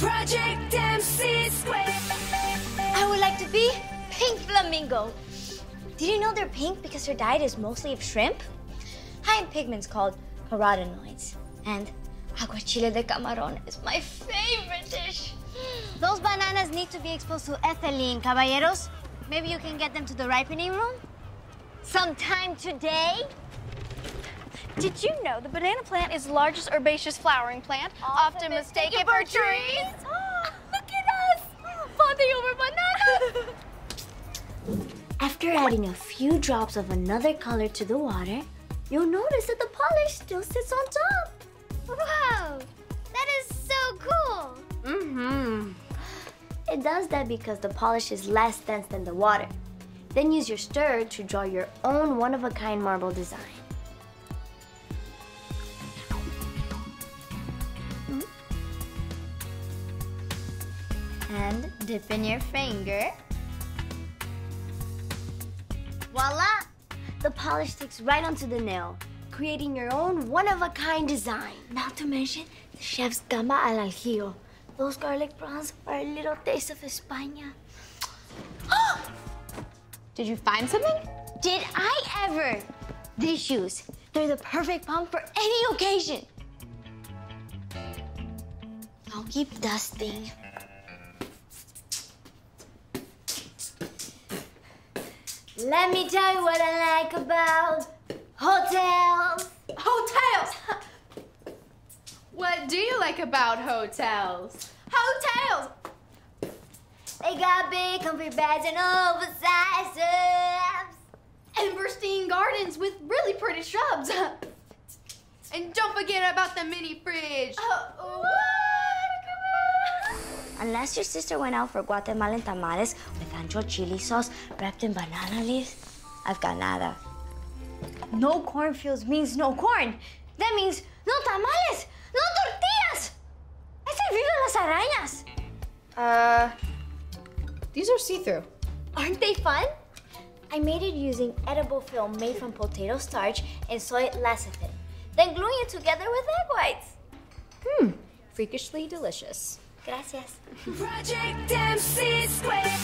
Project MC². I would like to be pink flamingo. Did you know they're pink because their diet is mostly of shrimp? High in pigments called carotenoids. And aguachile de camarón is my favorite dish. Those bananas need to be exposed to ethylene, caballeros. Maybe you can get them to the ripening room sometime today. Did you know the banana plant is the largest herbaceous flowering plant, often mistaken for trees? Oh, look at us, fawning over bananas. After adding a few drops of another color to the water, you'll notice that the polish still sits on top. Wow, that is so cool. Mm-hmm. It does that because the polish is less dense than the water. Then use your stirrer to draw your own one-of-a-kind marble design. And dip in your finger. Voila! The polish sticks right onto the nail, creating your own one-of-a-kind design. Not to mention the chef's gamba al ajillo. Those garlic prawns are a little taste of España. Did you find something? Did I ever! These shoes, they're the perfect pump for any occasion. I'll keep dusting. Let me tell you what I like about hotels. Hotels! What do you like about hotels? Hotels! They got big comfy beds and oversized tubs. And pristine gardens with really pretty shrubs. And don't forget about the mini fridge. Oh, what? Unless your sister went out for Guatemalan tamales with ancho chili sauce wrapped in banana leaves, I've got nada. No cornfields means no corn. That means no tamales, no tortillas. I say viva las arañas. These are see-through. Aren't they fun? I made it using edible film made from potato starch and soy lecithin, then gluing it together with egg whites. Freakishly delicious. Gracias. Project MC².